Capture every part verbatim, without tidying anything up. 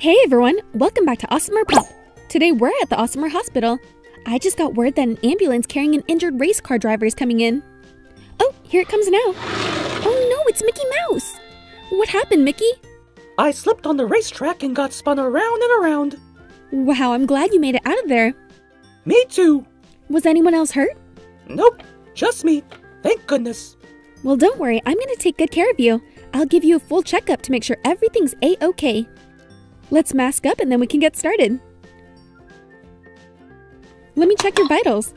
Hey everyone, welcome back to Awesomer Pop. Today we're at the Awesomer Hospital. I just got word that an ambulance carrying an injured race car driver is coming in. Oh, here it comes now. Oh no, it's Mickey Mouse. What happened, Mickey? I slipped on the racetrack and got spun around and around. Wow, I'm glad you made it out of there. Me too. Was anyone else hurt? Nope, just me. Thank goodness. Well, don't worry, I'm going to take good care of you. I'll give you a full checkup to make sure everything's A-okay. Let's mask up and then we can get started. Let me check your vitals.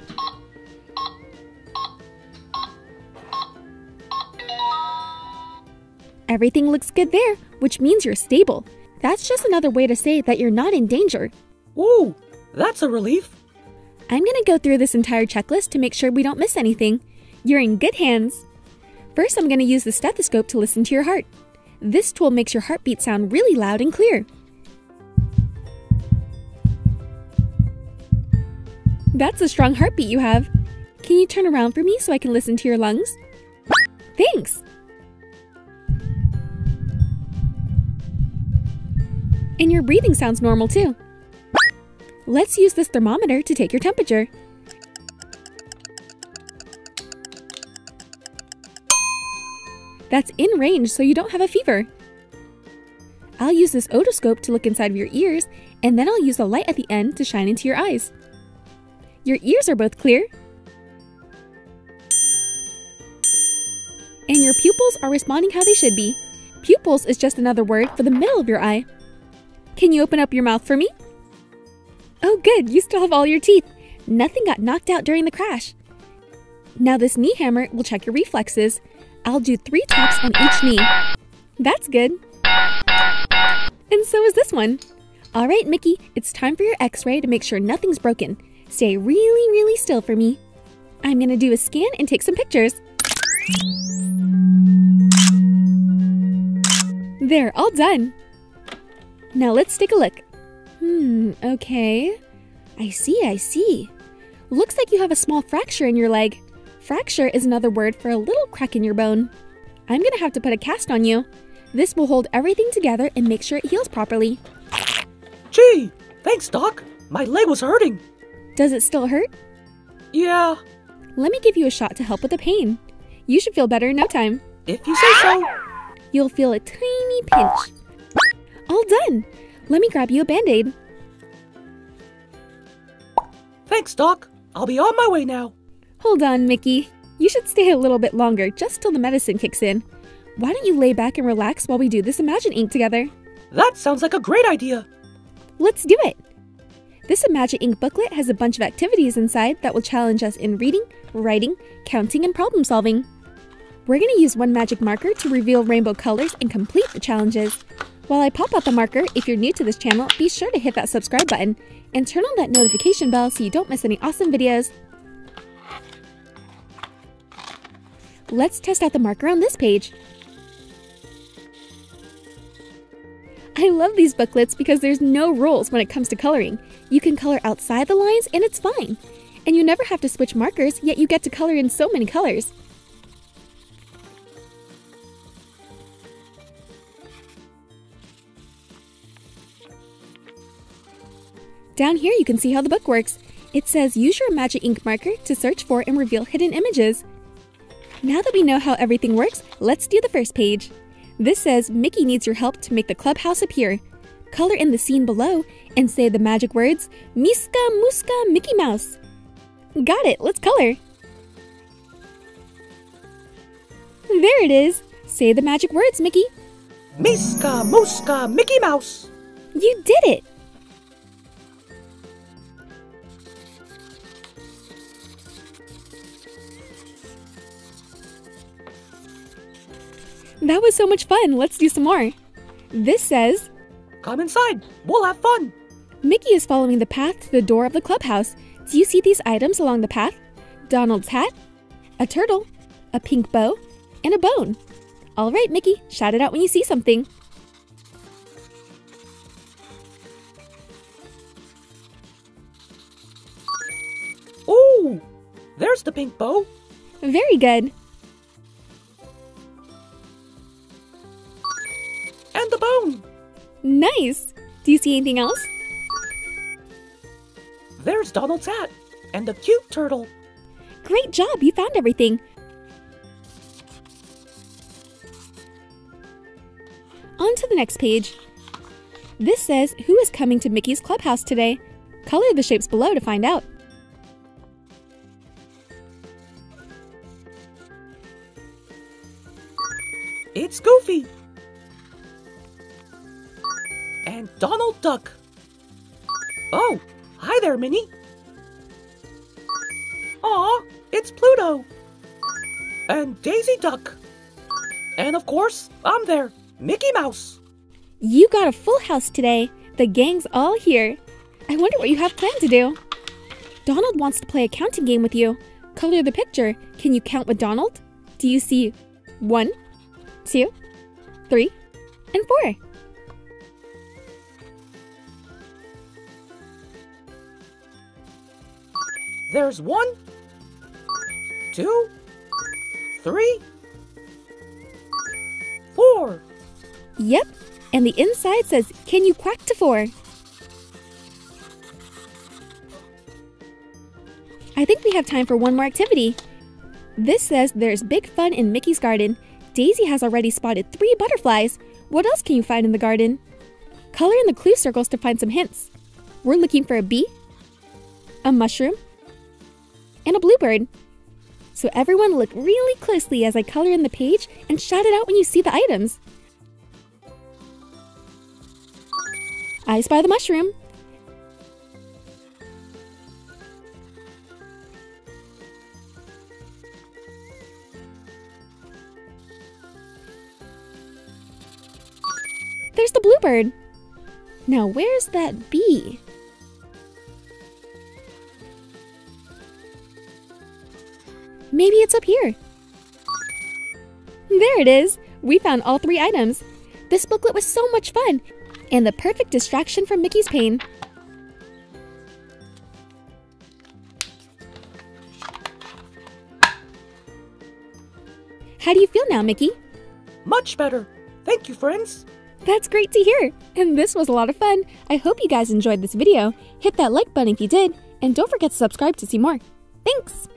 Everything looks good there, which means you're stable. That's just another way to say that you're not in danger. Ooh, that's a relief. I'm gonna go through this entire checklist to make sure we don't miss anything. You're in good hands. First, I'm gonna use the stethoscope to listen to your heart. This tool makes your heartbeat sound really loud and clear. That's a strong heartbeat you have. Can you turn around for me so I can listen to your lungs? Thanks! And your breathing sounds normal too. Let's use this thermometer to take your temperature. That's in range, so you don't have a fever. I'll use this otoscope to look inside of your ears, and then I'll use the light at the end to shine into your eyes. Your ears are both clear, and your pupils are responding how they should be. Pupils is just another word for the middle of your eye. Can you open up your mouth for me? Oh good, you still have all your teeth. Nothing got knocked out during the crash. Now this knee hammer will check your reflexes. I'll do three taps on each knee. That's good. And so is this one. All right, Mickey, it's time for your x-ray to make sure nothing's broken. Stay really, really still for me. I'm gonna do a scan and take some pictures. There, all done. Now let's take a look. Hmm, okay. I see, I see. Looks like you have a small fracture in your leg. Fracture is another word for a little crack in your bone. I'm going to have to put a cast on you. This will hold everything together and make sure it heals properly. Gee, thanks, Doc. My leg was hurting. Does it still hurt? Yeah. Let me give you a shot to help with the pain. You should feel better in no time. If you say so. You'll feel a tiny pinch. All done. Let me grab you a Band-Aid. Thanks, Doc. I'll be on my way now. Hold on, Mickey. You should stay a little bit longer, just till the medicine kicks in. Why don't you lay back and relax while we do this Imagine Ink together? That sounds like a great idea. Let's do it. This Imagine Ink booklet has a bunch of activities inside that will challenge us in reading, writing, counting, and problem solving. We're going to use one magic marker to reveal rainbow colors and complete the challenges. While I pop out the marker, if you're new to this channel, be sure to hit that subscribe button and turn on that notification bell so you don't miss any awesome videos. Let's test out the marker on this page. I love these booklets because there's no rules when it comes to coloring. You can color outside the lines and it's fine. And you never have to switch markers, yet you get to color in so many colors. Down here you can see how the book works. It says use your Magic Ink marker to search for and reveal hidden images. Now that we know how everything works, let's do the first page. This says Mickey needs your help to make the clubhouse appear. Color in the scene below and say the magic words, Miska Muska Mickey Mouse. Got it, let's color. There it is. Say the magic words, Mickey. Miska Muska Mickey Mouse. You did it. That was so much fun. Let's do some more. This says, come inside. We'll have fun. Mickey is following the path to the door of the clubhouse. Do you see these items along the path? Donald's hat, a turtle, a pink bow, and a bone. All right, Mickey, shout it out when you see something. Ooh, there's the pink bow. Very good. Nice! Do you see anything else? There's Donald's hat and the cute turtle. Great job, you found everything. On to the next page. This says, who is coming to Mickey's Clubhouse today? Color the shapes below to find out. It's Goofy. And Donald Duck. Oh, hi there, Minnie. Aw, it's Pluto. And Daisy Duck. And of course, I'm there, Mickey Mouse. You got a full house today. The gang's all here. I wonder what you have planned to do. Donald wants to play a counting game with you. Color the picture. Can you count with Donald? Do you see one, two, three, and four? There's one, two, three, four. Yep, and the inside says, can you quack to four? I think we have time for one more activity. This says there's big fun in Mickey's garden. Daisy has already spotted three butterflies. What else can you find in the garden? Color in the clue circles to find some hints. We're looking for a bee, a mushroom, and a bluebird. So everyone look really closely as I color in the page and shout it out when you see the items. I spy the mushroom. There's the bluebird. Now where's that bee? Maybe it's up here. There it is. We found all three items. This booklet was so much fun and the perfect distraction from Mickey's pain. How do you feel now, Mickey? Much better. Thank you, friends. That's great to hear. And this was a lot of fun. I hope you guys enjoyed this video. Hit that like button if you did. And don't forget to subscribe to see more. Thanks.